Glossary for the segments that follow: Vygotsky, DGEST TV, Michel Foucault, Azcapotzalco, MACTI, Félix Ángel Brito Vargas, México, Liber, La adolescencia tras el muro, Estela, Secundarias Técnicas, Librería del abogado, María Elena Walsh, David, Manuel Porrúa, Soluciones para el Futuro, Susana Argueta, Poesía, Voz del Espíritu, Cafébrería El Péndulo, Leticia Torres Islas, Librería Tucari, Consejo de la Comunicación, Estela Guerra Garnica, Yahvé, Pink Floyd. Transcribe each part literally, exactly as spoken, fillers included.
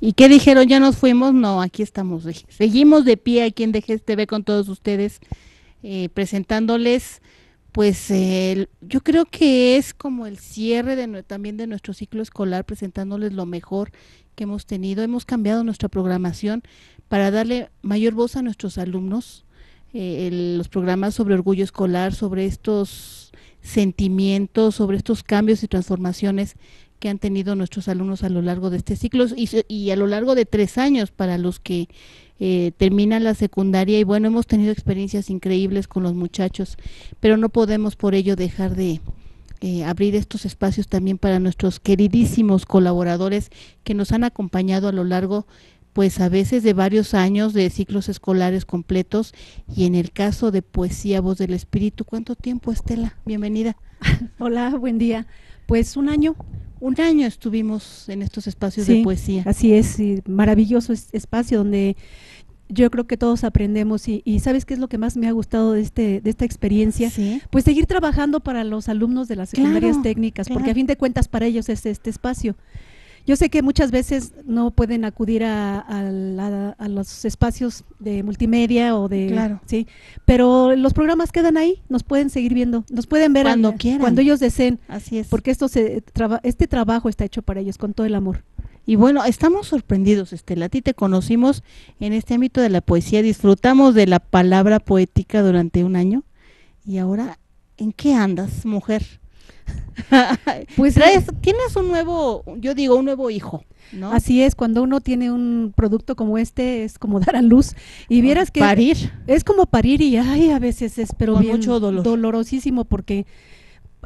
¿Y qué dijeron? ¿Ya nos fuimos? No, aquí estamos. Seguimos de pie aquí en D G E S T T V con todos ustedes, eh, presentándoles, pues, eh, yo creo que es como el cierre de, también de nuestro ciclo escolar, presentándoles lo mejor que hemos tenido. Hemos cambiado nuestra programación para darle mayor voz a nuestros alumnos, eh, el, los programas sobre orgullo escolar, sobre estos sentimientos, sobre estos cambios y transformaciones que han tenido nuestros alumnos a lo largo de este ciclo y, y a lo largo de tres años para los que eh, terminan la secundaria. Y bueno, hemos tenido experiencias increíbles con los muchachos, pero no podemos por ello dejar de eh, abrir estos espacios también para nuestros queridísimos colaboradores que nos han acompañado a lo largo, pues a veces de varios años, de ciclos escolares completos, y en el caso de Poesía, Voz del Espíritu. ¿Cuánto tiempo, Estela? Bienvenida. Hola, buen día. Pues un año. Un año estuvimos en estos espacios, sí, de poesía. Así es, y maravilloso es, espacio donde yo creo que todos aprendemos y, y ¿sabes qué es lo que más me ha gustado de este de esta experiencia? ¿Sí? Pues seguir trabajando para los alumnos de las secundarias, claro, técnicas, claro, porque a fin de cuentas para ellos es este espacio. Yo sé que muchas veces no pueden acudir a, a, la, a los espacios de multimedia o de… Claro. Sí, pero los programas quedan ahí, nos pueden seguir viendo, nos pueden ver cuando al, quieran, cuando ellos deseen. Así es. Porque esto se traba, este trabajo está hecho para ellos con todo el amor. Y bueno, estamos sorprendidos, Estela, a ti te conocimos en este ámbito de la poesía, disfrutamos de la palabra poética durante un año y ahora, ¿en qué andas, mujer? Pues traes, tienes un nuevo, yo digo, un nuevo hijo, ¿no? Así es, cuando uno tiene un producto como este, es como dar a luz. Y vieras que… Parir. Es como parir y ay, a veces es, pero bien mucho dolor. Dolorosísimo, porque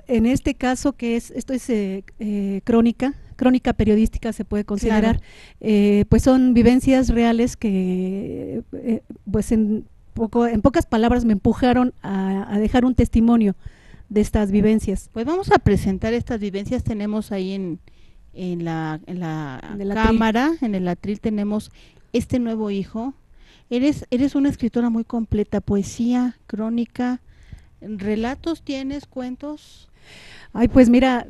en este caso que es, esto es eh, eh, crónica, crónica periodística se puede considerar, claro, eh, pues son vivencias reales que eh, pues en, poco, en pocas palabras me empujaron a, a dejar un testimonio de estas vivencias. Pues vamos a presentar estas vivencias, tenemos ahí en, en la, en la en cámara, en el atril tenemos este nuevo hijo. Eres, eres una escritora muy completa, poesía, crónica, relatos tienes, cuentos. Ay, pues mira…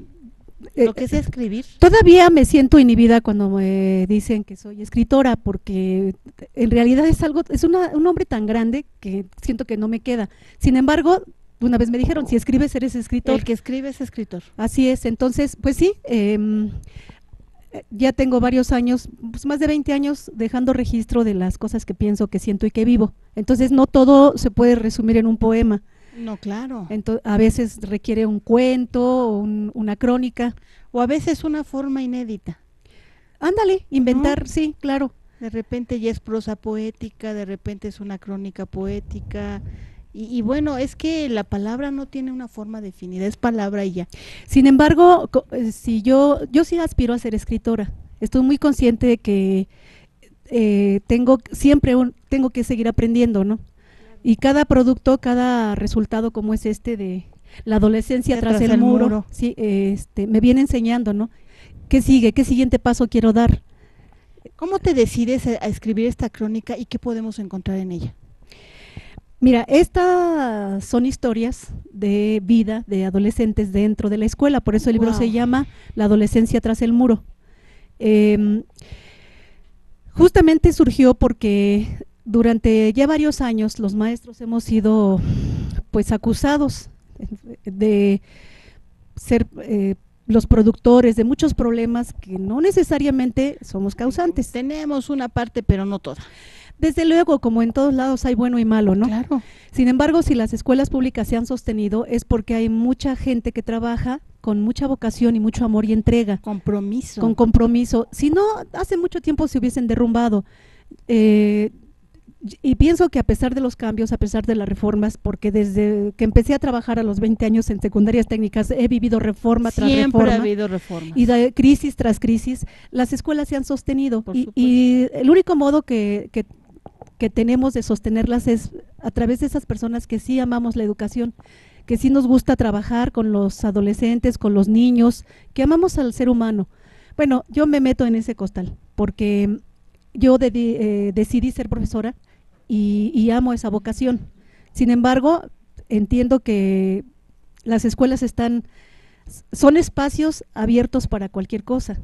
Lo eh, que es escribir. Todavía me siento inhibida cuando me dicen que soy escritora, porque en realidad es algo, es una, un nombre tan grande que siento que no me queda. Sin embargo, una vez me dijeron, si escribes eres escritor. El que escribe es escritor. Así es, entonces, pues sí, eh, ya tengo varios años, pues más de veinte años dejando registro de las cosas que pienso, que siento y que vivo. Entonces no todo se puede resumir en un poema. No, claro. Entonces, a veces requiere un cuento, un, una crónica. O a veces una forma inédita. Ándale, inventar, ¿no? Sí, claro. De repente ya es prosa poética, de repente es una crónica poética… Y, y bueno, es que la palabra no tiene una forma definida, es palabra y ya. Sin embargo, si yo, yo sí aspiro a ser escritora, estoy muy consciente de que eh, tengo siempre un, tengo que seguir aprendiendo, ¿no? Y cada producto, cada resultado como es este de La adolescencia tras, tras el, el muro, muro. Sí, este, me viene enseñando, ¿no? ¿Qué sigue? ¿Qué siguiente paso quiero dar? ¿Cómo te decides a, a escribir esta crónica y qué podemos encontrar en ella? Mira, estas son historias de vida de adolescentes dentro de la escuela, por eso el libro, wow, se llama La adolescencia tras el muro. Eh, justamente surgió porque durante ya varios años los maestros hemos sido pues acusados de ser eh, los productores de muchos problemas que no necesariamente somos causantes. Tenemos una parte, pero no toda. Desde luego, como en todos lados hay bueno y malo, ¿no? Claro. Sin embargo, si las escuelas públicas se han sostenido es porque hay mucha gente que trabaja con mucha vocación y mucho amor y entrega. Compromiso. Con compromiso. Si no, hace mucho tiempo se hubiesen derrumbado. Eh, y pienso que a pesar de los cambios, a pesar de las reformas, porque desde que empecé a trabajar a los veinte años en secundarias técnicas he vivido reforma tras reforma. Siempre ha habido reformas. Y de crisis tras crisis, las escuelas se han sostenido. Por supuesto. Y, y el único modo que… que que tenemos de sostenerlas es a través de esas personas que sí amamos la educación, que sí nos gusta trabajar con los adolescentes, con los niños, que amamos al ser humano. Bueno, yo me meto en ese costal porque yo de, eh, decidí ser profesora y, y amo esa vocación. Sin embargo, entiendo que las escuelas están, son espacios abiertos para cualquier cosa.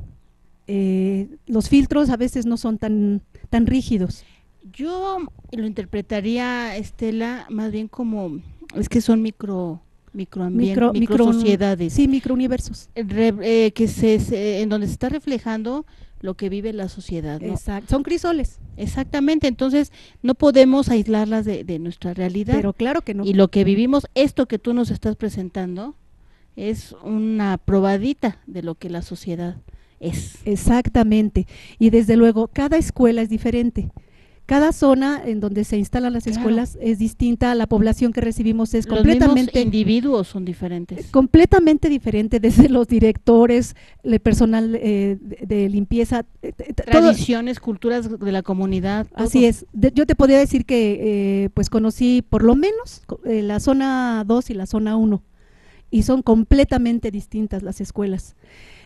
Eh, los filtros a veces no son tan, tan rígidos. Yo lo interpretaría, Estela, más bien como, es que son micro, microambientes, micro, micro sociedades. Sí, microuniversos. Re, eh, que se, se, en donde se está reflejando lo que vive la sociedad, ¿no? Exacto. Son crisoles. Exactamente, entonces no podemos aislarlas de, de nuestra realidad. Pero claro que no. Y lo que vivimos, esto que tú nos estás presentando, es una probadita de lo que la sociedad es. Exactamente, y desde luego cada escuela es diferente. Cada zona en donde se instalan las claro. escuelas es distinta, la población que recibimos es los completamente… Los individuos son diferentes. Completamente diferente, desde los directores, el personal eh, de, de limpieza… Eh, Tradiciones, todo. Culturas de la comunidad. Todo. Así es, de, yo te podría decir que eh, pues conocí por lo menos eh, la zona dos y la zona uno, y son completamente distintas las escuelas.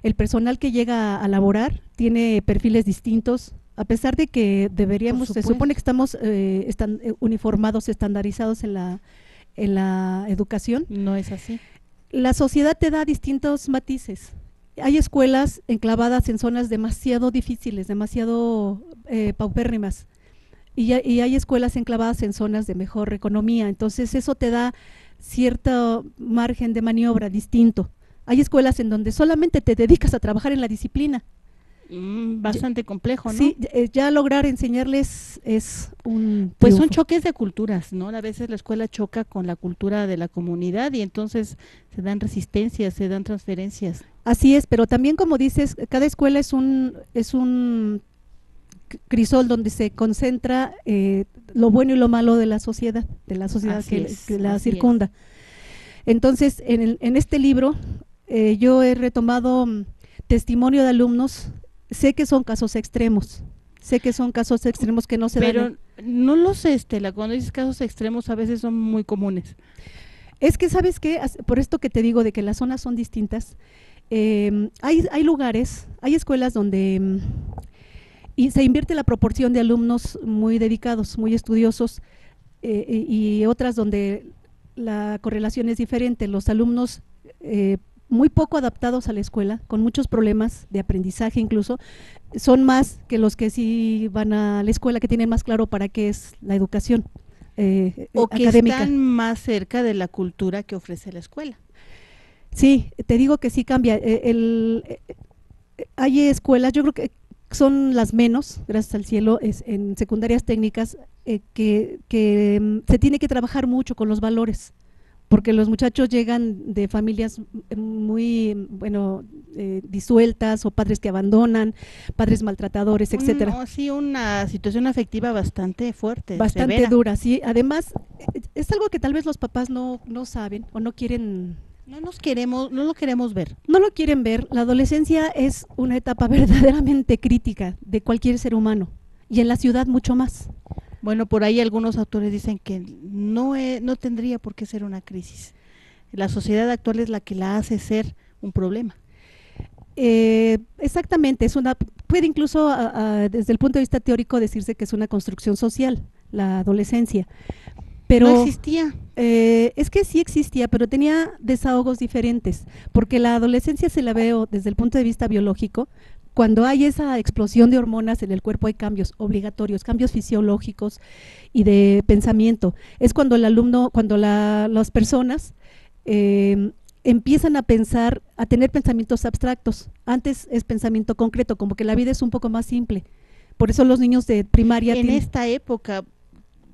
El personal que llega a laborar tiene perfiles distintos, a pesar de que deberíamos, se supone que estamos eh, están uniformados, estandarizados en la, en la educación. No es así. La sociedad te da distintos matices. Hay escuelas enclavadas en zonas demasiado difíciles, demasiado eh, paupérrimas, y, y hay escuelas enclavadas en zonas de mejor economía, entonces eso te da cierto margen de maniobra distinto. Hay escuelas en donde solamente te dedicas a trabajar en la disciplina. Bastante complejo, ¿no? Sí, ya lograr enseñarles es un… Pues triunfo. Son choques de culturas, ¿no? A veces la escuela choca con la cultura de la comunidad y entonces se dan resistencias, se dan transferencias. Así es, pero también como dices, cada escuela es un, es un crisol donde se concentra eh, lo bueno y lo malo de la sociedad, de la sociedad que, es, que la circunda. Es. Entonces, en, el, en este libro eh, yo he retomado testimonio de alumnos. Sé que son casos extremos, sé que son casos extremos que no se Pero dan. Pero no lo sé, Estela, cuando dices casos extremos a veces son muy comunes. Es que, ¿sabes qué? Por esto que te digo de que las zonas son distintas, eh, hay, hay lugares, hay escuelas donde y se invierte la proporción de alumnos muy dedicados, muy estudiosos, eh, y otras donde la correlación es diferente, los alumnos… Eh, muy poco adaptados a la escuela, con muchos problemas de aprendizaje incluso, son más que los que sí van a la escuela, que tienen más claro para qué es la educación eh, o que académica. Están más cerca de la cultura que ofrece la escuela. Sí, te digo que sí cambia. El, el, hay escuelas, yo creo que son las menos, gracias al cielo, es en secundarias técnicas, eh, que, que se tiene que trabajar mucho con los valores, porque los muchachos llegan de familias muy, bueno, eh, disueltas, o padres que abandonan, padres maltratadores, etcétera. No, sí, una situación afectiva bastante fuerte, bastante severa. Dura, sí. Además, es algo que tal vez los papás no, no saben o no quieren, no nos queremos, no lo queremos ver. No lo quieren ver. La adolescencia es una etapa verdaderamente crítica de cualquier ser humano, y en la ciudad mucho más. Bueno, por ahí algunos autores dicen que no, eh, no tendría por qué ser una crisis. La sociedad actual es la que la hace ser un problema. Eh, exactamente, es una, puede incluso a, a, desde el punto de vista teórico decirse que es una construcción social, la adolescencia. Pero, no existía. Eh, es que sí existía, pero tenía desahogos diferentes, porque la adolescencia se la veo desde el punto de vista biológico. Cuando hay esa explosión de hormonas en el cuerpo hay cambios obligatorios, cambios fisiológicos y de pensamiento. Es cuando el alumno, cuando la, las personas eh, empiezan a pensar, a tener pensamientos abstractos. Antes es pensamiento concreto, como que la vida es un poco más simple. Por eso los niños de primaria… En tienen... esta época,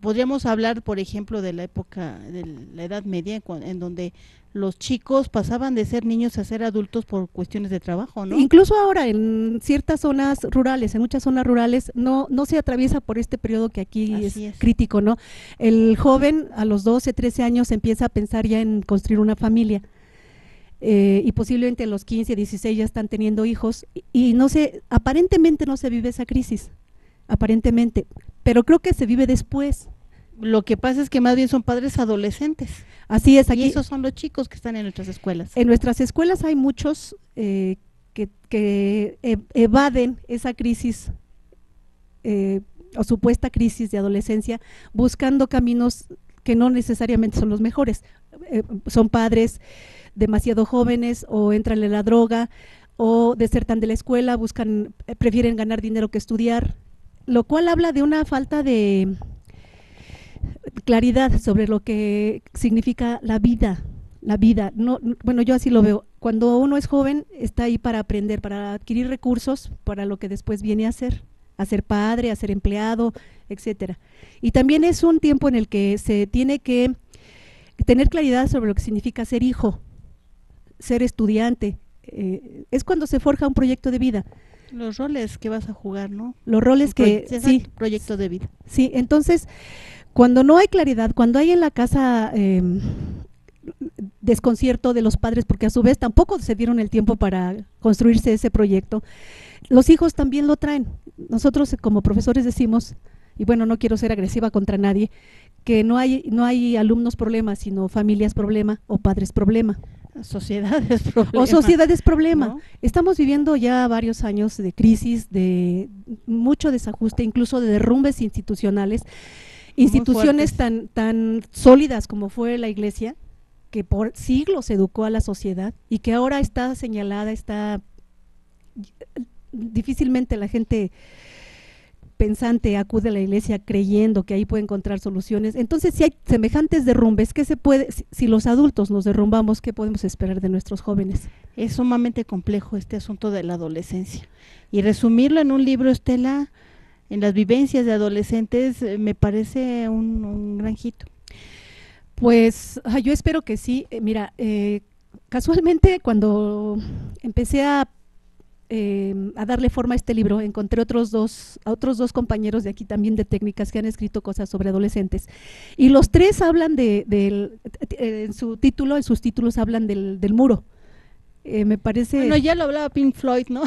podríamos hablar, por ejemplo, de la época, de la Edad Media, en donde… los chicos pasaban de ser niños a ser adultos por cuestiones de trabajo, ¿no? Incluso ahora en ciertas zonas rurales, en muchas zonas rurales, no no se atraviesa por este periodo que aquí es, es crítico, ¿no? El joven a los doce, trece años empieza a pensar ya en construir una familia, eh, y posiblemente a los quince, dieciséis ya están teniendo hijos, y, y no se, aparentemente no se vive esa crisis, aparentemente, pero creo que se vive después. lo que pasa es que más bien son padres adolescentes. Así es, aquí. Y esos son los chicos que están en nuestras escuelas. En nuestras escuelas hay muchos eh, que, que evaden esa crisis eh, o supuesta crisis de adolescencia, buscando caminos que no necesariamente son los mejores. Eh, son padres demasiado jóvenes, o entran en la droga, o desertan de la escuela, buscan, eh, prefieren ganar dinero que estudiar, lo cual habla de una falta de claridad sobre lo que significa la vida, la vida. No, no, bueno, yo así lo veo. Cuando uno es joven, está ahí para aprender, para adquirir recursos, para lo que después viene a hacer, a ser padre, a ser empleado, etcétera. Y también es un tiempo en el que se tiene que tener claridad sobre lo que significa ser hijo, ser estudiante. Eh, es cuando se forja un proyecto de vida. Los roles que vas a jugar, ¿no? Los roles que… sí, proyecto de vida. Sí, entonces, cuando no hay claridad, cuando hay en la casa eh, desconcierto de los padres, porque a su vez tampoco se dieron el tiempo para construirse ese proyecto, los hijos también lo traen. Nosotros como profesores decimos, y bueno, no quiero ser agresiva contra nadie, que no hay, no hay alumnos problema, sino familias problema o padres problema. Sociedades problema. O sociedades problema. ¿No? Estamos viviendo ya varios años de crisis, de mucho desajuste, incluso de derrumbes institucionales, instituciones tan, tan sólidas como fue la Iglesia, que por siglos educó a la sociedad y que ahora está señalada, está… Difícilmente la gente pensante acude a la Iglesia creyendo que ahí puede encontrar soluciones. Entonces, si hay semejantes derrumbes, ¿qué se puede, si los adultos nos derrumbamos, qué podemos esperar de nuestros jóvenes? Es sumamente complejo este asunto de la adolescencia. Y resumirlo en un libro, Estela, en las vivencias de adolescentes, me parece un, un gran hito. Pues yo espero que sí. Mira, eh, casualmente cuando empecé a Eh, a darle forma a este libro, encontré otros dos, a otros dos compañeros de aquí también de técnicas que han escrito cosas sobre adolescentes, y los tres hablan de, de, de en su título, en sus títulos hablan del, del muro. Eh, me parece… Bueno, ya lo hablaba Pink Floyd, ¿no?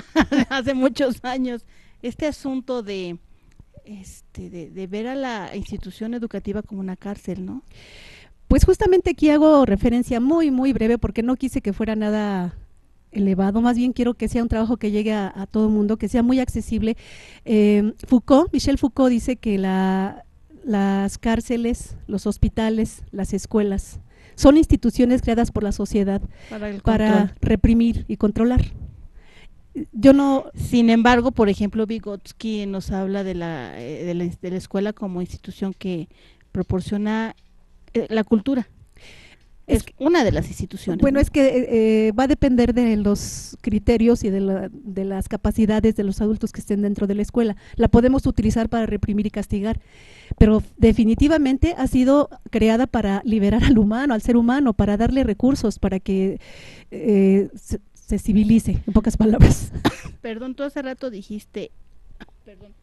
Hace muchos años, este asunto de, este, de, de ver a la institución educativa como una cárcel, ¿no? Pues justamente aquí hago referencia muy, muy breve, porque no quise que fuera nada… elevado, más bien quiero que sea un trabajo que llegue a, a todo el mundo, que sea muy accesible. Eh, Foucault, Michel Foucault dice que la, las cárceles, los hospitales, las escuelas son instituciones creadas por la sociedad para, para reprimir y controlar. Yo no… Sin embargo, por ejemplo, Vygotsky nos habla de la, de la, de la escuela como institución que proporciona la cultura. Es una de las instituciones. Bueno, es que eh, va a depender de los criterios y de, la, de las capacidades de los adultos que estén dentro de la escuela. La podemos utilizar para reprimir y castigar, pero definitivamente ha sido creada para liberar al humano, al ser humano, para darle recursos, para que eh, se, se civilice, en pocas palabras. Perdón, tú hace rato dijiste, perdón,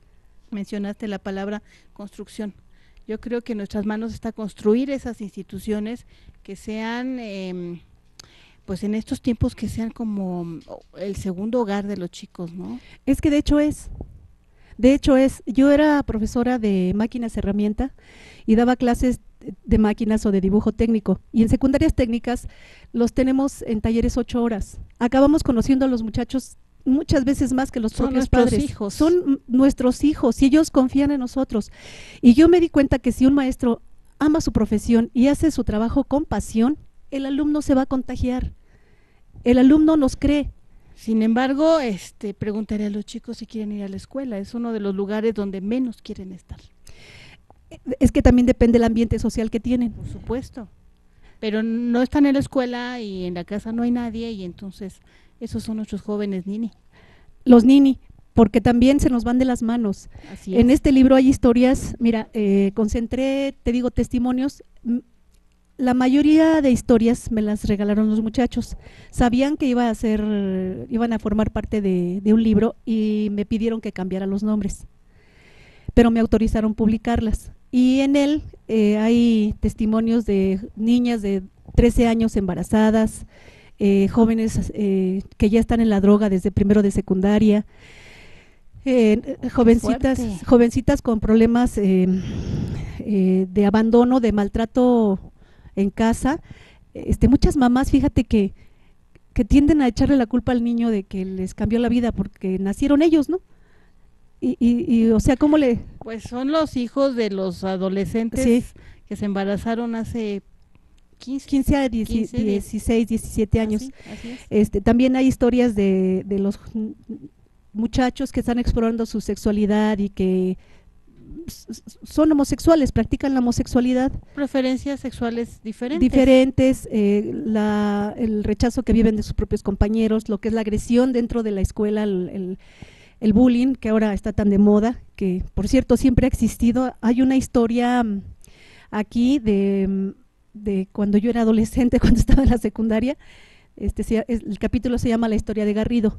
mencionaste la palabra construcción. Yo creo que en nuestras manos está construir esas instituciones que sean, eh, pues en estos tiempos que sean como el segundo hogar de los chicos, ¿no? Es que de hecho es, de hecho es, yo era profesora de máquinas herramienta y daba clases de máquinas o de dibujo técnico, y en secundarias técnicas los tenemos en talleres ocho horas, acabamos conociendo a los muchachos muchas veces más que los propios padres. Hijos. Son nuestros hijos y ellos confían en nosotros. Y yo me di cuenta que si un maestro ama su profesión y hace su trabajo con pasión, el alumno se va a contagiar. El alumno nos cree. Sin embargo, este, preguntaré a los chicos si quieren ir a la escuela. Es uno de los lugares donde menos quieren estar. Es que también depende del ambiente social que tienen. Por supuesto. Pero no están en la escuela y en la casa no hay nadie y entonces… Esos son nuestros jóvenes nini. Los nini, porque también se nos van de las manos. Así es. En este libro hay historias, mira, eh, concentré, te digo, testimonios. La mayoría de historias me las regalaron los muchachos. Sabían que iba a ser, iban a formar parte de, de un libro y me pidieron que cambiara los nombres, pero me autorizaron publicarlas. Y en él eh, hay testimonios de niñas de trece años embarazadas, Eh, jóvenes eh, que ya están en la droga desde primero de secundaria, eh, jovencitas, jovencitas con problemas eh, eh, de abandono, de maltrato en casa, este, muchas mamás, fíjate que, que tienden a echarle la culpa al niño de que les cambió la vida porque nacieron ellos, ¿no? Y, y, y o sea, ¿cómo le...? Pues son los hijos de los adolescentes, sí, que se embarazaron hace quince, quince a diez, quince, dieciséis, diecisiete años. Así, así es. Este, también hay historias de, de los muchachos que están explorando su sexualidad y que son homosexuales, practican la homosexualidad. Preferencias sexuales diferentes. Diferentes, eh, la, el rechazo que viven de sus propios compañeros, lo que es la agresión dentro de la escuela, el, el el bullying, que ahora está tan de moda, que por cierto siempre ha existido. Hay una historia aquí de, de cuando yo era adolescente, cuando estaba en la secundaria, este, el capítulo se llama La historia de Garrido,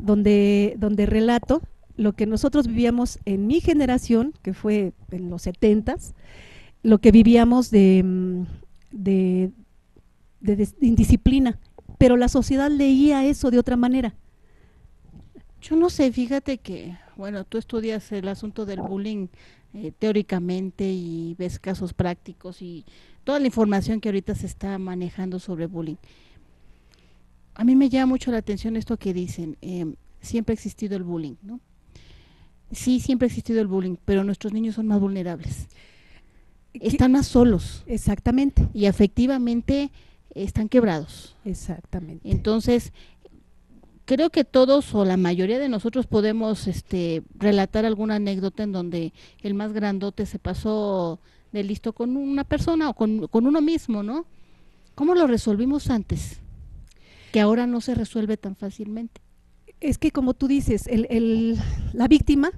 donde, donde relato lo que nosotros vivíamos en mi generación, que fue en los setentas, lo que vivíamos de, de, de, de indisciplina, pero la sociedad leía eso de otra manera. Yo no sé, fíjate que, bueno, tú estudias el asunto del bullying eh, teóricamente y ves casos prácticos y toda la información que ahorita se está manejando sobre bullying. A mí me llama mucho la atención esto que dicen, eh, siempre ha existido el bullying, ¿no? Sí, siempre ha existido el bullying, pero nuestros niños son más vulnerables, están más solos. Exactamente. Y afectivamente están quebrados. Exactamente. Entonces… creo que todos o la mayoría de nosotros podemos este, relatar alguna anécdota en donde el más grandote se pasó de listo con una persona o con, con uno mismo, ¿no? ¿Cómo lo resolvimos antes? Que ahora no se resuelve tan fácilmente. Es que como tú dices, el, el, la víctima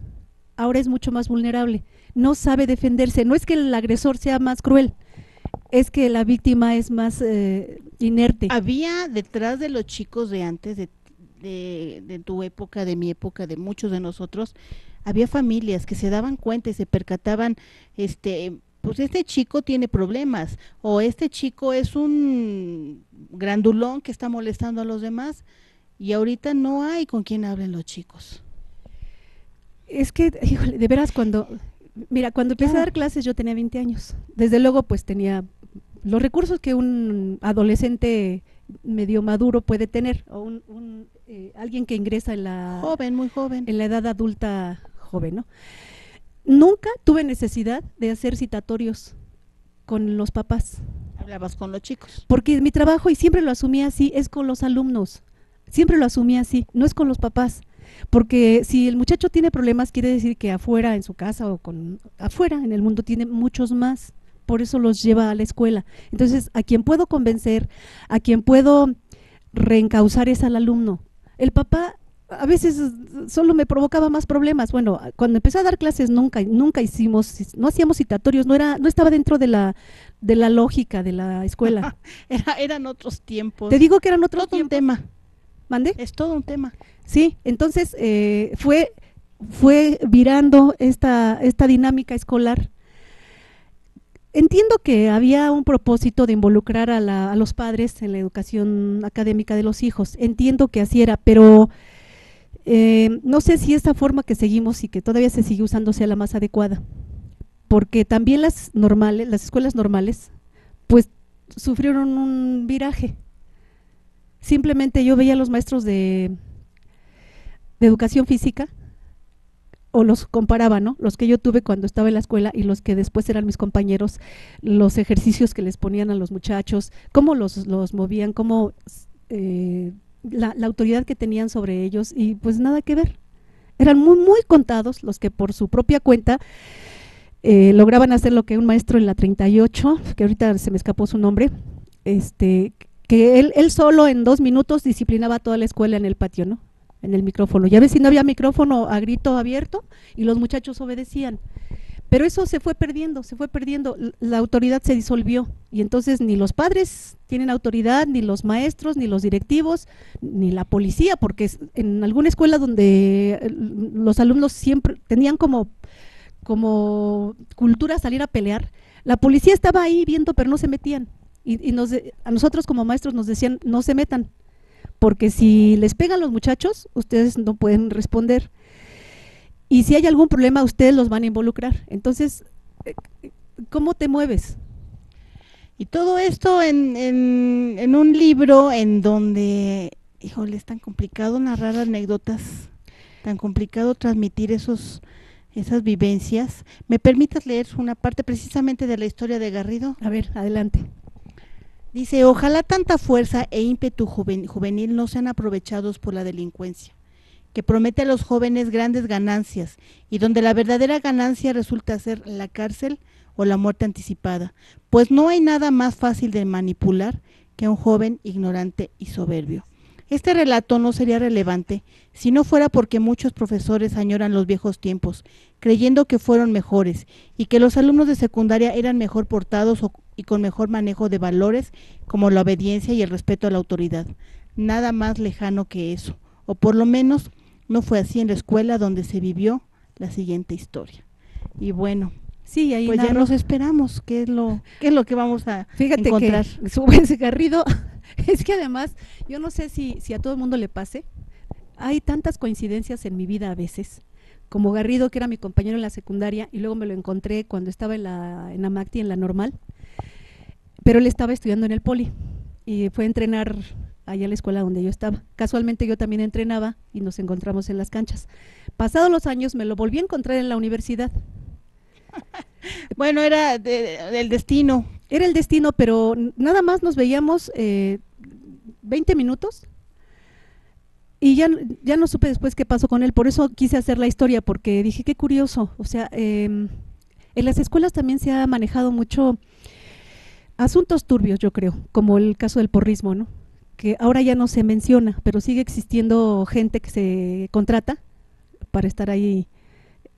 ahora es mucho más vulnerable, no sabe defenderse. No es que el agresor sea más cruel, es que la víctima es más eh, inerte. Había detrás de los chicos de antes, de De, de tu época, de mi época, de muchos de nosotros, había familias que se daban cuenta y se percataban, este, pues este chico tiene problemas, o este chico es un grandulón que está molestando a los demás, y ahorita no hay con quién hablen los chicos. Es que, híjole, de veras cuando, mira, cuando empecé a dar clases yo tenía veinte años, desde luego pues tenía los recursos que un adolescente medio maduro puede tener, o un, un eh, alguien que ingresa en la joven, muy joven, en la edad adulta joven, ¿no? Nunca tuve necesidad de hacer citatorios con los papás. Hablabas con los chicos. Porque mi trabajo, y siempre lo asumí así, es con los alumnos, siempre lo asumí así, no es con los papás, porque si el muchacho tiene problemas quiere decir que afuera en su casa o con afuera en el mundo tiene muchos más. Por eso los lleva a la escuela. Entonces, a quien puedo convencer, a quien puedo reencauzar es al alumno. El papá a veces solo me provocaba más problemas. Bueno, cuando empecé a dar clases nunca, nunca hicimos, no hacíamos citatorios, no era, no estaba dentro de la, de la lógica de la escuela. era, eran otros tiempos. Te digo que eran otros tiempos. Es todo un tema. ¿Mandé? Es todo un tema. Sí, entonces eh, fue, fue virando esta, esta dinámica escolar. Entiendo que había un propósito de involucrar a, la, a los padres en la educación académica de los hijos, entiendo que así era, pero eh, no sé si esta forma que seguimos y que todavía se sigue usando sea la más adecuada, porque también las normales, las escuelas normales, pues sufrieron un viraje. Simplemente yo veía a los maestros de, de educación física, o los comparaba, ¿no? Los que yo tuve cuando estaba en la escuela y los que después eran mis compañeros, los ejercicios que les ponían a los muchachos, cómo los, los movían, cómo eh, la, la autoridad que tenían sobre ellos, y pues nada que ver. Eran muy, muy contados los que por su propia cuenta eh, lograban hacer lo que un maestro en la treinta y ocho, que ahorita se me escapó su nombre, este, que él, él solo en dos minutos disciplinaba a toda la escuela en el patio, ¿no? En el micrófono. Ya ves, si no había micrófono a grito abierto y los muchachos obedecían. Pero eso se fue perdiendo, se fue perdiendo, la autoridad se disolvió y entonces ni los padres tienen autoridad, ni los maestros, ni los directivos, ni la policía, porque en alguna escuela donde los alumnos siempre tenían como, como cultura salir a pelear, la policía estaba ahí viendo pero no se metían y, y nos, a nosotros como maestros nos decían no se metan, porque si les pegan los muchachos, ustedes no pueden responder. Y si hay algún problema, ustedes los van a involucrar. Entonces, cómo te mueves. Y todo esto en, en, en un libro en donde, híjole, es tan complicado narrar anécdotas, tan complicado transmitir esos, esas vivencias. ¿Me permitas leer una parte precisamente de la historia de Garrido? A ver, adelante. Dice, ojalá tanta fuerza e ímpetu juvenil no sean aprovechados por la delincuencia, que promete a los jóvenes grandes ganancias y donde la verdadera ganancia resulta ser la cárcel o la muerte anticipada, pues no hay nada más fácil de manipular que un joven ignorante y soberbio. Este relato no sería relevante si no fuera porque muchos profesores añoran los viejos tiempos, creyendo que fueron mejores y que los alumnos de secundaria eran mejor portados o, y con mejor manejo de valores como la obediencia y el respeto a la autoridad. Nada más lejano que eso, o por lo menos no fue así en la escuela donde se vivió la siguiente historia. Y bueno… Sí, ahí pues narro. Ya nos esperamos, ¿qué es lo, qué es lo que vamos a Fíjate encontrar? Fíjate que sube ese Garrido, es que además, yo no sé si, si a todo el mundo le pase, hay tantas coincidencias en mi vida a veces, como Garrido, que era mi compañero en la secundaria, y luego me lo encontré cuando estaba en la, en la MACTI, en la normal, pero él estaba estudiando en el Poli, y fue a entrenar allá a la escuela donde yo estaba. Casualmente yo también entrenaba, y nos encontramos en las canchas. Pasados los años, me lo volví a encontrar en la universidad. Bueno, era de, del destino. Era el destino, pero nada más nos veíamos eh, veinte minutos y ya, ya no supe después qué pasó con él. Por eso quise hacer la historia, porque dije, qué curioso. O sea, eh, en las escuelas también se ha manejado mucho asuntos turbios, yo creo, como el caso del porrismo, ¿no? Que ahora ya no se menciona, pero sigue existiendo gente que se contrata para estar ahí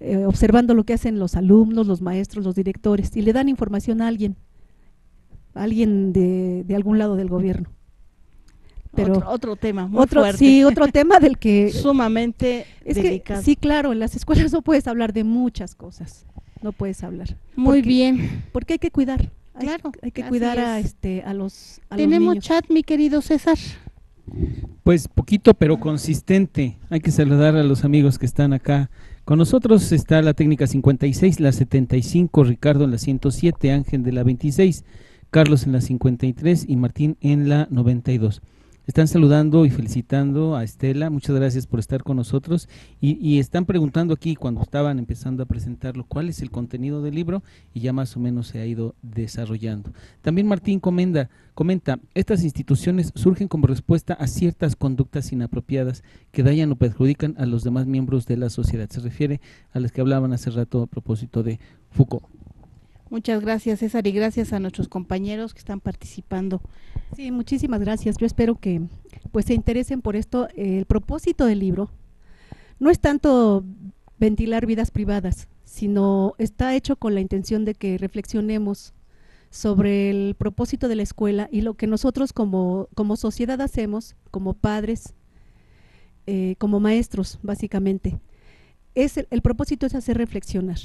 Eh, observando lo que hacen los alumnos, los maestros, los directores, y le dan información a alguien, a alguien de, de algún lado del gobierno. Pero otro, otro tema muy otro, fuerte. Sí, otro tema del que… Sumamente es delicado. Que, sí, claro, en las escuelas no puedes hablar de muchas cosas, no puedes hablar. Muy porque, bien. Porque hay que cuidar, hay, claro, hay que cuidar a, este, a los a Tenemos los niños. Chat, mi querido César. Pues poquito, pero consistente. Hay que saludar a los amigos que están acá. Con nosotros está la técnica cincuenta y seis, la setenta y cinco, Ricardo en la ciento siete, Ángel de la veintiséis, Carlos en la cincuenta y tres y Martín en la noventa y dos. Están saludando y felicitando a Estela, muchas gracias por estar con nosotros y, y están preguntando aquí cuando estaban empezando a presentarlo cuál es el contenido del libro y ya más o menos se ha ido desarrollando. También Martín comenta, comenta estas instituciones surgen como respuesta a ciertas conductas inapropiadas que dañan o perjudican a los demás miembros de la sociedad, se refiere a las que hablaban hace rato a propósito de Foucault. Muchas gracias, César, y gracias a nuestros compañeros que están participando. Sí, muchísimas gracias. Yo espero que pues se interesen por esto. Eh, el propósito del libro no es tanto ventilar vidas privadas, sino está hecho con la intención de que reflexionemos sobre el propósito de la escuela y lo que nosotros como, como sociedad hacemos, como padres, eh, como maestros, básicamente. Es el, el propósito es hacer reflexionar,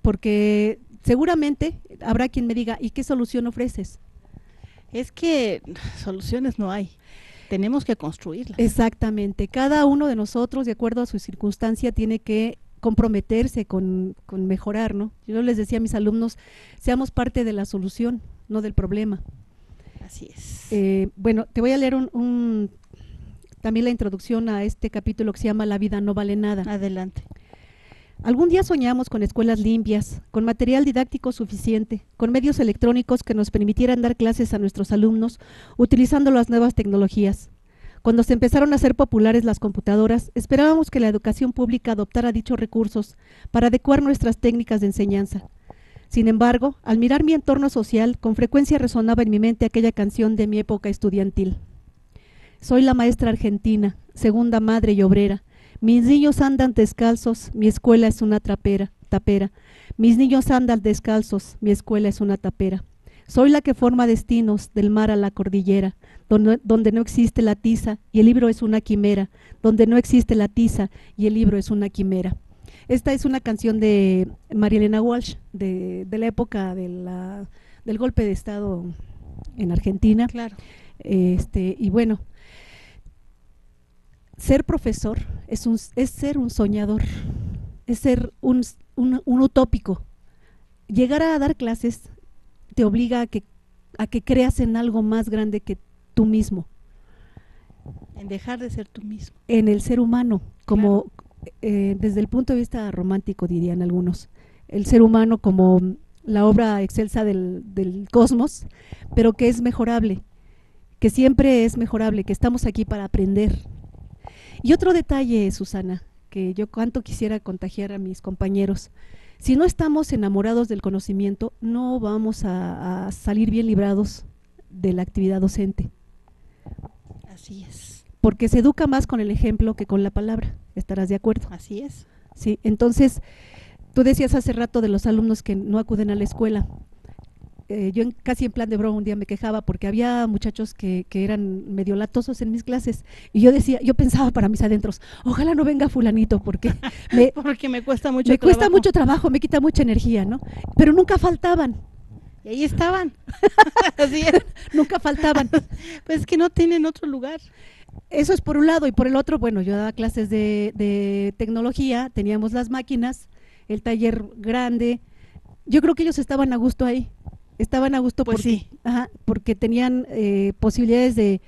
porque… Seguramente habrá quien me diga, ¿y qué solución ofreces? Es que soluciones no hay, tenemos que construirlas. Exactamente, cada uno de nosotros, de acuerdo a su circunstancia, tiene que comprometerse con, con mejorar, ¿no? Yo les decía a mis alumnos, seamos parte de la solución, no del problema. Así es. Eh, bueno, te voy a leer un, un, también la introducción a este capítulo que se llama La vida no vale nada. Adelante. Algún día soñamos con escuelas limpias, con material didáctico suficiente, con medios electrónicos que nos permitieran dar clases a nuestros alumnos utilizando las nuevas tecnologías. Cuando se empezaron a hacer populares las computadoras, esperábamos que la educación pública adoptara dichos recursos para adecuar nuestras técnicas de enseñanza. Sin embargo, al mirar mi entorno social, con frecuencia resonaba en mi mente aquella canción de mi época estudiantil. Soy la maestra argentina, segunda madre y obrera. Mis niños andan descalzos, mi escuela es una trapera, tapera. Mis niños andan descalzos, mi escuela es una tapera. Soy la que forma destinos del mar a la cordillera, donde, donde no existe la tiza y el libro es una quimera, donde no existe la tiza y el libro es una quimera. Esta es una canción de María Elena Walsh, de, de la época de la, del golpe de Estado en Argentina. Claro. Este, y bueno… Ser profesor es, un, es ser un soñador, es ser un, un, un utópico. llegar a dar clases te obliga a que, a que creas en algo más grande que tú mismo. En dejar de ser tú mismo. En el ser humano, como claro. eh, desde el punto de vista romántico dirían algunos, el ser humano como la obra excelsa del, del cosmos, pero que es mejorable, que siempre es mejorable, que estamos aquí para aprender. Y otro detalle, Susana, que yo cuánto quisiera contagiar a mis compañeros, si no estamos enamorados del conocimiento, no vamos a, a salir bien librados de la actividad docente. Así es. Porque se educa más con el ejemplo que con la palabra, estarás de acuerdo. Así es. Sí, entonces, tú decías hace rato de los alumnos que no acuden a la escuela. Eh, yo en, casi en plan de broma un día me quejaba porque había muchachos que, que eran medio latosos en mis clases y yo decía, yo pensaba para mis adentros, ojalá no venga fulanito porque me, porque me cuesta mucho me trabajo. cuesta mucho trabajo, me quita mucha energía, ¿no? Pero nunca faltaban. Y ahí estaban. Así es. Nunca faltaban. Pues es que no tienen otro lugar. Eso es por un lado, y por el otro, bueno, yo daba clases de, de tecnología, teníamos las máquinas, el taller grande. Yo creo que ellos estaban a gusto ahí. Estaban a gusto pues porque, sí. ajá, porque tenían eh, posibilidades de,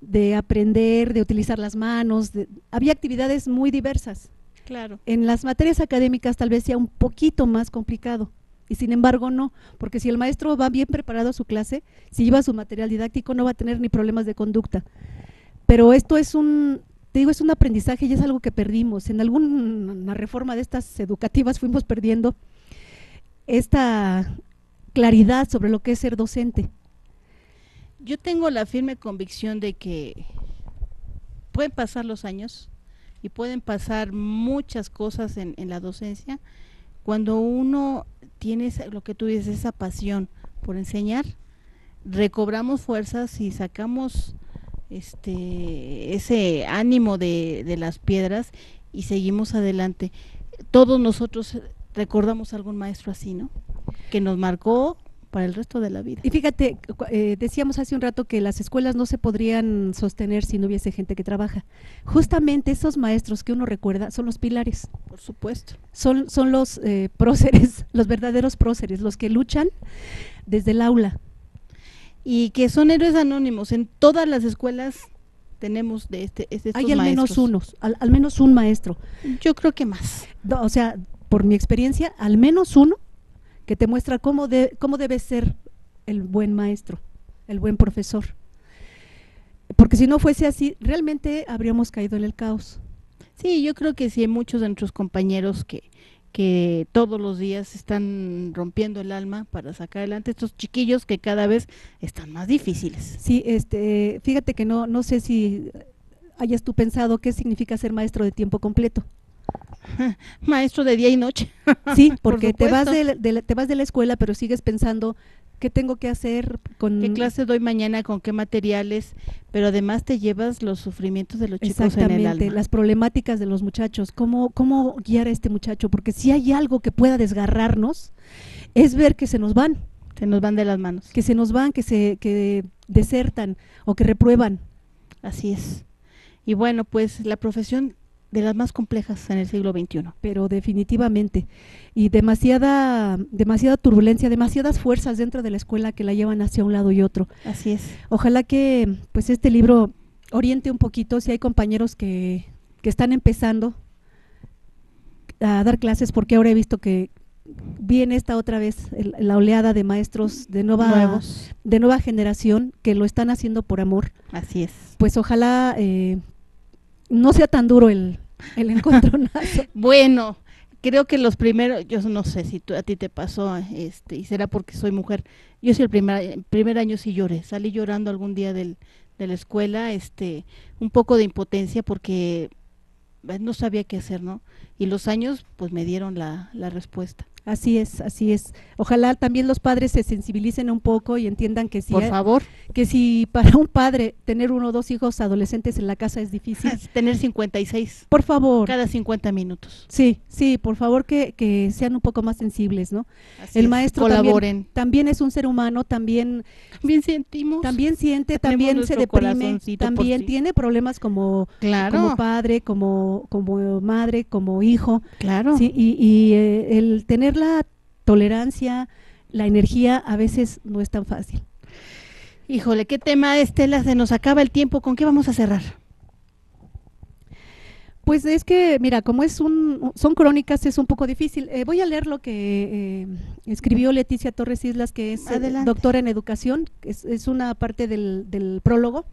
de aprender, de utilizar las manos. De, había actividades muy diversas. Claro. En las materias académicas tal vez sea un poquito más complicado. Y sin embargo no, porque si el maestro va bien preparado a su clase, si lleva su material didáctico no va a tener ni problemas de conducta. Pero esto es un… Te digo, es un aprendizaje y es algo que perdimos. En alguna reforma de estas educativas fuimos perdiendo esta claridad sobre lo que es ser docente. Yo tengo la firme convicción de que pueden pasar los años y pueden pasar muchas cosas en, en la docencia cuando uno tiene lo que tú dices, esa pasión por enseñar, recobramos fuerzas y sacamos… Este, ese ánimo de, de las piedras y seguimos adelante. Todos nosotros recordamos a algún maestro así, ¿no? Que nos marcó para el resto de la vida. Y fíjate, eh, decíamos hace un rato que las escuelas no se podrían sostener si no hubiese gente que trabaja. Justamente esos maestros que uno recuerda son los pilares. Por supuesto. Son, son los eh, próceres, los verdaderos próceres, los que luchan desde el aula. Y que son héroes anónimos, en todas las escuelas tenemos de este de estos hay al maestros. menos unos, al, al menos un maestro. Yo creo que más. No, o sea, por mi experiencia, al menos uno que te muestra cómo, de, cómo debe ser el buen maestro, el buen profesor. Porque si no fuese así, realmente habríamos caído en el caos. Sí, yo creo que sí, hay muchos de nuestros compañeros que… que todos los días están rompiendo el alma para sacar adelante estos chiquillos que cada vez están más difíciles. Sí, este, fíjate que no, no sé si hayas tú pensado qué significa ser maestro de tiempo completo. Maestro de día y noche. Sí, porque Por te vas de, de, te vas de la escuela, pero sigues pensando qué tengo que hacer, con qué clase doy mañana, con qué materiales, pero además te llevas los sufrimientos de los chicos en el alma. Las problemáticas de los muchachos, cómo cómo guiar a este muchacho, porque si hay algo que pueda desgarrarnos es ver que se nos van, se nos van de las manos, que se nos van, que se que desertan o que reprueban. Así es. Y bueno, pues la profesión de las más complejas en el siglo veintiuno. Pero definitivamente, y demasiada demasiada turbulencia, demasiadas fuerzas dentro de la escuela que la llevan hacia un lado y otro. Así es. Ojalá que pues este libro oriente un poquito, si hay compañeros que, que están empezando a dar clases, porque ahora he visto que viene esta otra vez el, la oleada de maestros de nueva, Nuevos. de nueva generación que lo están haciendo por amor. Así es. Pues ojalá… Eh, no sea tan duro el, el encontronazo. Bueno, creo que los primeros, yo no sé si tú, a ti te pasó, este, y será porque soy mujer, yo sí el primer, primer año sí lloré, salí llorando algún día del, de la escuela, este, un poco de impotencia porque no sabía qué hacer, ¿no? Y los años pues me dieron la, la respuesta. Así es, así es. Ojalá también los padres se sensibilicen un poco y entiendan que si, por favor, que si para un padre tener uno o dos hijos adolescentes en la casa es difícil. Tener cincuenta y seis. Por favor. Cada cincuenta minutos. Sí, sí, por favor que, que sean un poco más sensibles, ¿no? Así El es, maestro colaboren. También, también es un ser humano, también… También sentimos. También siente, también se deprime, también sí. tiene problemas como, claro. como padre, como, como madre, como hijo. Claro. ¿sí? Y, y eh, el tener la tolerancia, la energía a veces no es tan fácil. Híjole, qué tema, Estela, se nos acaba el tiempo. ¿Con qué vamos a cerrar? Pues es que, mira, como es un, son crónicas, es un poco difícil. Eh, voy a leer lo que eh, escribió Leticia Torres Islas, que es eh, doctora en educación, es, es una parte del, del prólogo,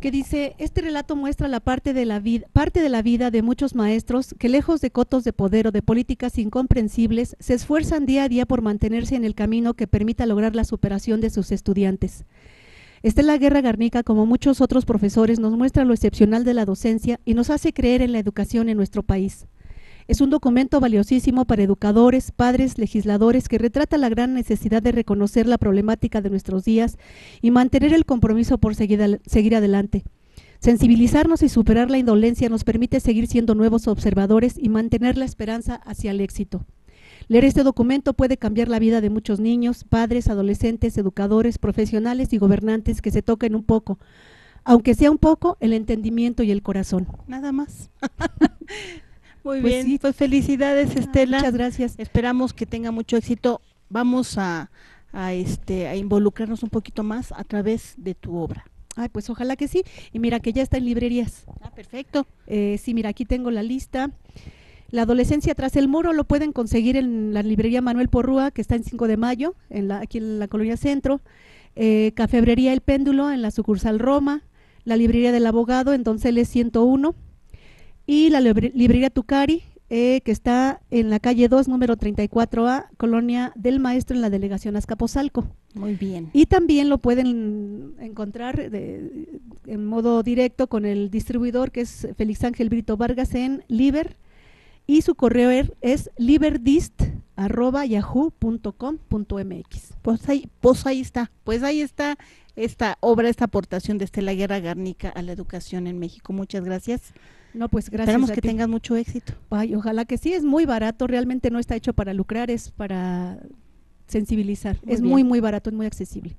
que dice: este relato muestra la parte de la vida, parte de la vida de muchos maestros que, lejos de cotos de poder o de políticas incomprensibles, se esfuerzan día a día por mantenerse en el camino que permita lograr la superación de sus estudiantes. Estela Guerra Garnica, como muchos otros profesores, nos muestra lo excepcional de la docencia y nos hace creer en la educación en nuestro país. Es un documento valiosísimo para educadores, padres, legisladores, que retrata la gran necesidad de reconocer la problemática de nuestros días y mantener el compromiso por seguir, seguir adelante. Sensibilizarnos y superar la indolencia nos permite seguir siendo nuevos observadores y mantener la esperanza hacia el éxito. Leer este documento puede cambiar la vida de muchos niños, padres, adolescentes, educadores, profesionales y gobernantes que se toquen un poco, aunque sea un poco, el entendimiento y el corazón. Nada más. Muy pues bien, sí. Pues felicidades, ah, Estela. Muchas gracias. Esperamos que tenga mucho éxito. Vamos a, a, este, a involucrarnos un poquito más a través de tu obra. Ay, pues ojalá que sí. Y mira, que ya está en librerías. Ah, perfecto. Eh, sí, mira, aquí tengo la lista. La adolescencia tras el muro lo pueden conseguir en la librería Manuel Porrúa, que está en cinco de mayo, en la, aquí en la Colonia Centro, eh, Cafébrería El Péndulo, en la sucursal Roma, la librería del abogado, en Donceles ciento uno, y la libre, librería Tucari, eh, que está en la calle dos, número treinta y cuatro A, Colonia del Maestro, en la delegación Azcapotzalco. Muy bien. Y también lo pueden encontrar de, en modo directo con el distribuidor, que es Félix Ángel Brito Vargas, en Liber, y su correo es liberdist arroba yahoo punto com punto m x. Pues ahí, pues ahí está, pues ahí está esta obra, esta aportación de Estela Guerra Garnica a la educación en México. Muchas gracias. No, pues gracias. Esperamos que tengas mucho éxito. Ay, ojalá que sí, es muy barato, realmente no está hecho para lucrar, es para sensibilizar. Es muy, muy barato, es muy accesible.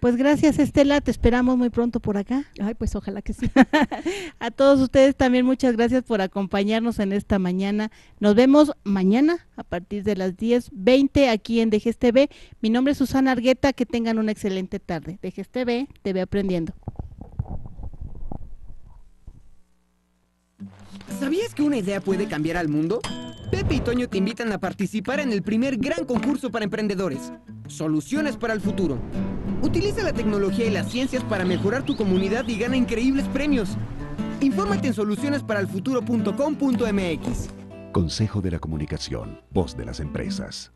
Pues gracias, Estela, te esperamos muy pronto por acá. Ay, pues ojalá que sí. A todos ustedes también muchas gracias por acompañarnos en esta mañana. Nos vemos mañana a partir de las diez veinte aquí en D G E S T T V. Mi nombre es Susana Argueta, que tengan una excelente tarde. D G E S T T V, T V Aprendiendo. ¿Sabías que una idea puede cambiar al mundo? Pepe y Toño te invitan a participar en el primer gran concurso para emprendedores, Soluciones para el Futuro. Utiliza la tecnología y las ciencias para mejorar tu comunidad y gana increíbles premios. Infórmate en soluciones para el futuro punto com punto m x. Consejo de la Comunicación, voz de las empresas.